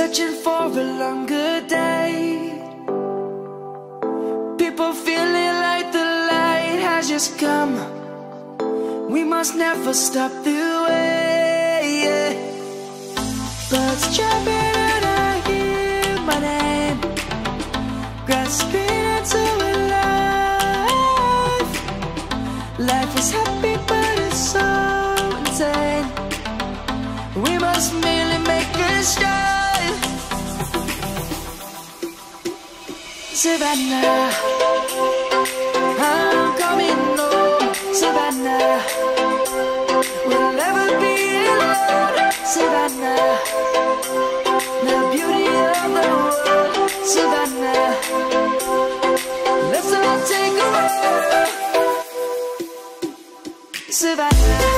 searching for a longer day. People feeling like the light has just come. We must never stop the way. Birds chirping and I hear my name, grasping into a life. Life is happy but it's so insane. We must merely make a start. Savannah, I'm coming home. Savannah, we'll never be alone. Savannah, the beauty of the world. Savannah, let's all take a walk. Savannah.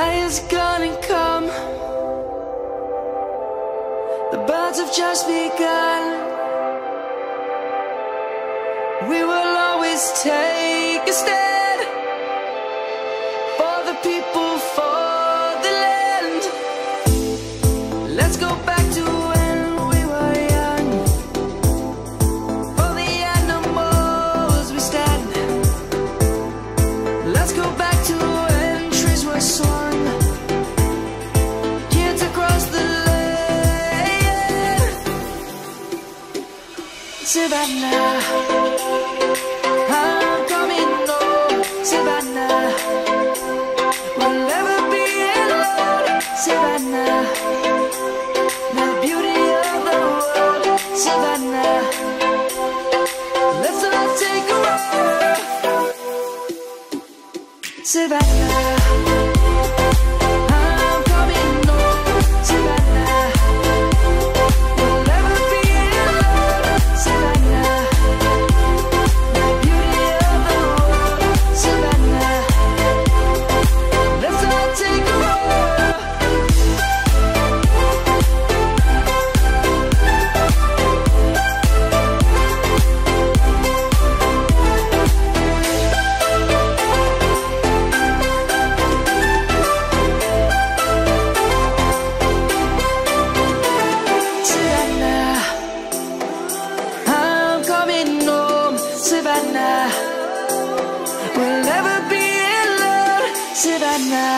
Light is gonna come. The birds have just begun. We will always take a stand for the people, for the land. Let's go back to when we were young. For the animals we stand. Let's go back to when trees were swung. Savannah, I'm coming home. Savannah, we'll never be alone. Savannah, the beauty of the world. Savannah, let's all take a walk. Savannah. Savannah, we'll never be alone. Savannah,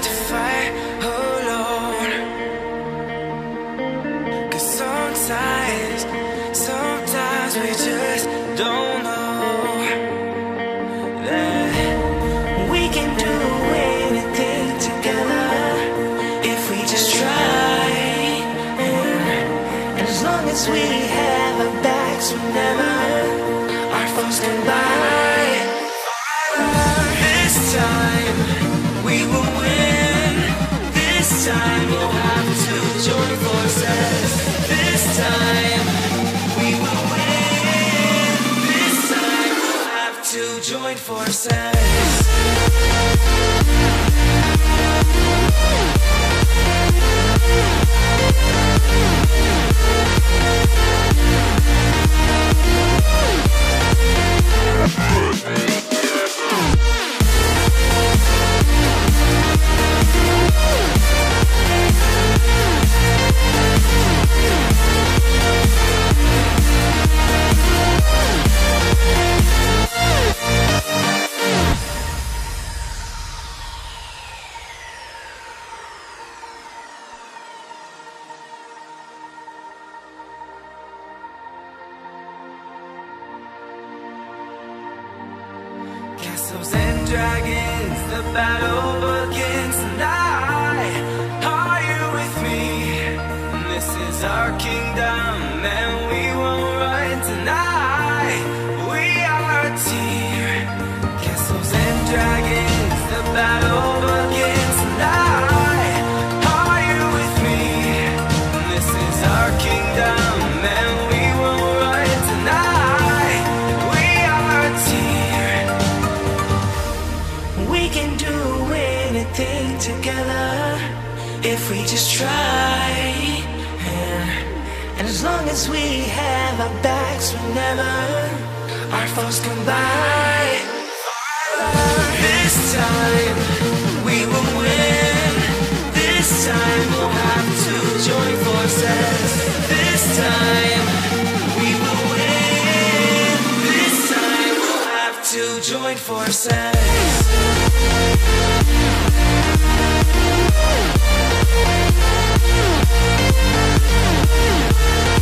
had to fight alone. 'Cause sometimes we just don't know that we can do anything together if we just try. And as long as we have our backs, whenever our thoughts combine, this time we will win. This time we'll have to join forces. This time we will win. This time we'll have to join forces. Castles and dragons, the battle begins, and are you with me? This is our kingdom, and we won't run tonight. We are a team. Castles and dragons, the battle begins, and are you with me? This is our kingdom, and we won't run tonight. We are a team. We can do anything together if we just try, and as long as we have our backs, whenever our foes come by, this time we will win. This time we'll have to join forces. This time we will win. This time we'll have to join forces.